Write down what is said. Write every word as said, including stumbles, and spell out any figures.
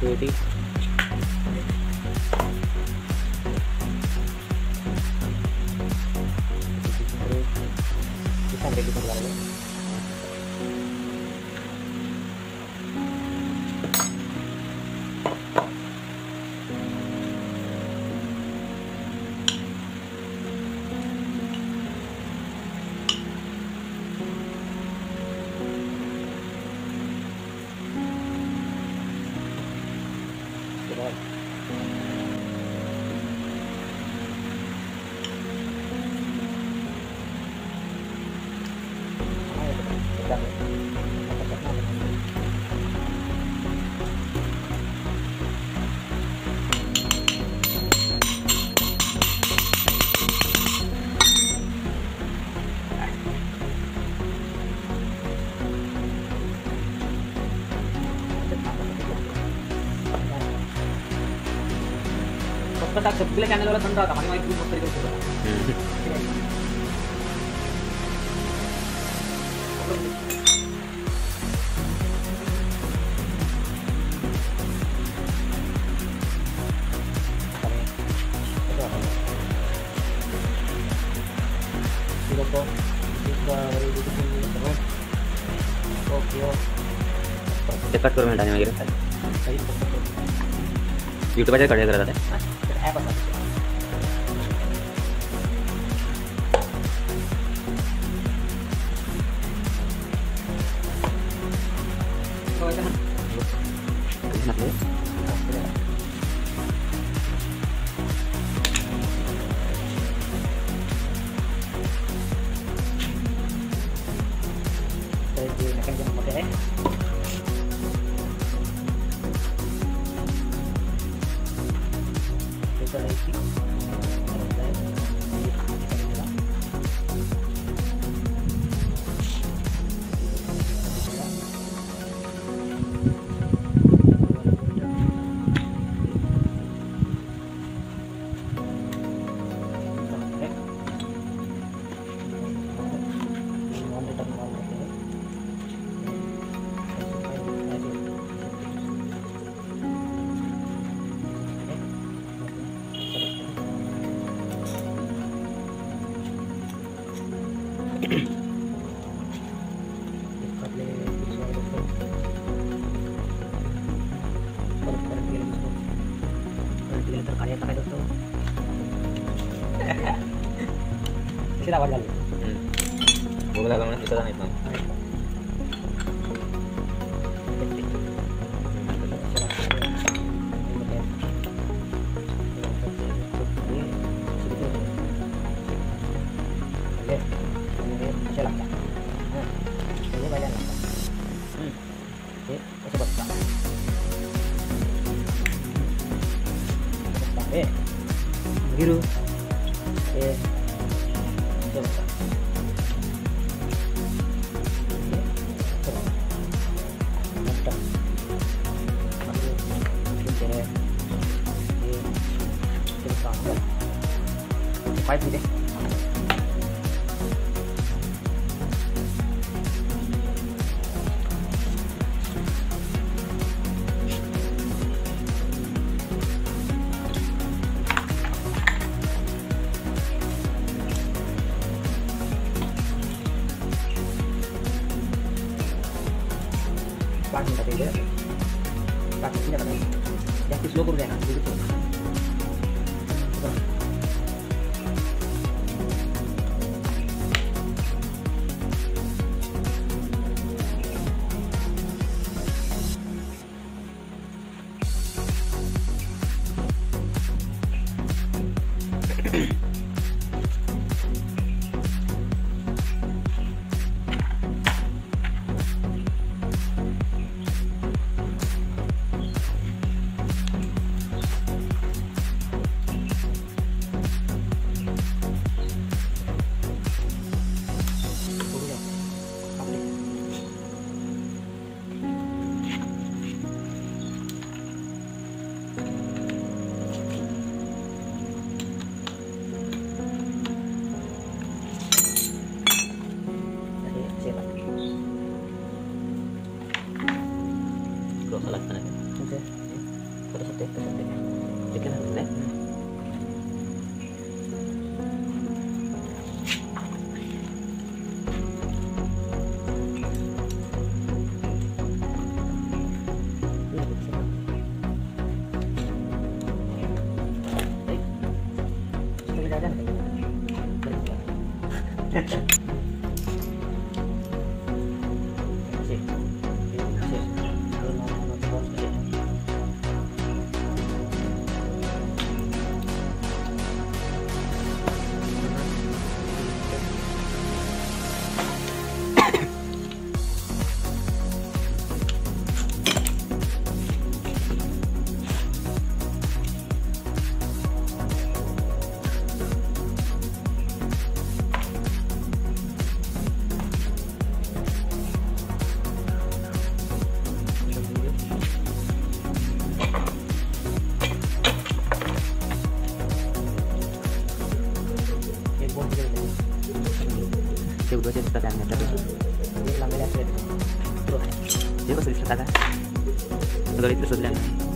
thirty. Kita ambil dulu lagi. पता चप्पल channel वाला समझा था हमारी पूरी मस्ती करते थे देखो इसका ओके कट कर में डालने वाली है सही YouTube पे कट कर रहा था है बस तो ऐसा है kita awal kali. Hmm. Boleh kalau mana kita kan itu. Eh. Biru. Eh. Oke, deh. पाँच मिनट देंगे, पाँच मिनट करना है, या कुछ लोग रुक जाएगा, बिल्कुल melaksanakan. Oke. Pada satu, pada satu. Jika nanti. Dua jenis pertanyaan tadi. Ini lambe lihat. Dia kok sulit sekali. Kalau itu sudah.